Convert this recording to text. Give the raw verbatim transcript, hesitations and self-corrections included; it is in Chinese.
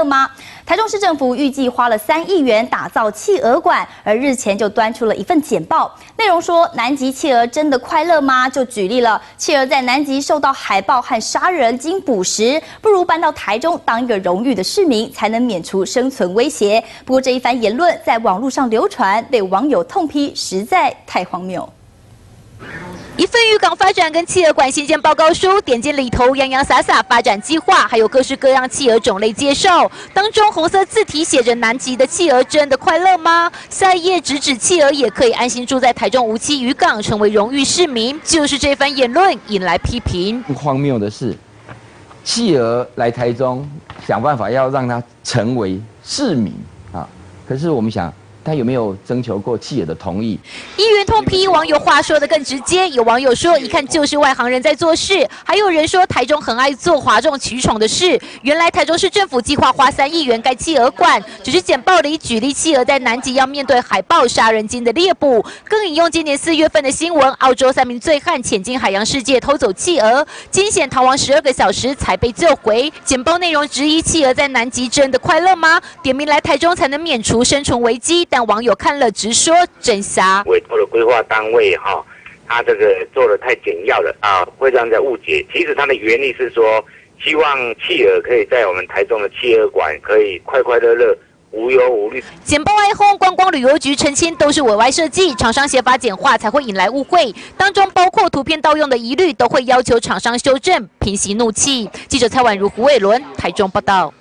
乐吗？台中市政府预计花了三亿元打造企鹅馆，而日前就端出了一份简报，内容说南极企鹅真的快乐吗？就举例了，企鹅在南极受到海豹和杀人鲸捕食，不如搬到台中当一个荣誉的市民，才能免除生存威胁。不过这一番言论在网络上流传，被网友痛批实在太荒谬。 一份渔港发展跟企鹅馆新建报告书，点进里头洋洋洒洒发展计划，还有各式各样企鹅种类介绍。当中红色字体写着“南极的企鹅真的快乐吗？”下一页直指企鹅也可以安心住在台中梧棲渔港，成为荣誉市民。就是这番言论引来批评。荒谬的是，企鹅来台中，想办法要让它成为市民啊！可是我们想。 他有没有征求过企鹅的同意？议员痛批网友话说得更直接，有网友说一看就是外行人在做事，还有人说台中很爱做哗众取宠的事。原来台中市政府计划花三亿元盖企鹅馆，只是简报里举例企鹅在南极要面对海豹、杀人鲸的猎捕，更引用今年四月份的新闻，澳洲三名醉汉潜进海洋世界偷走企鹅，惊险逃亡十二个小时才被救回。简报内容质疑企鹅在南极真的快乐吗？点名来台中才能免除生存危机。 但网友看了直说真瞎。委托的规划单位哈、哦，他这个做的太简要了啊，会让人家误解。其实它的原理是说，希望企鹅可以在我们台中的企鹅馆可以快快乐乐。 无忧无虑。简报外轰，观光旅游局澄清都是委外设计，厂商写法简化才会引来误会，当中包括图片盗用的疑虑，都会要求厂商修正，平息怒气。记者蔡婉如、胡伟伦，台中报道。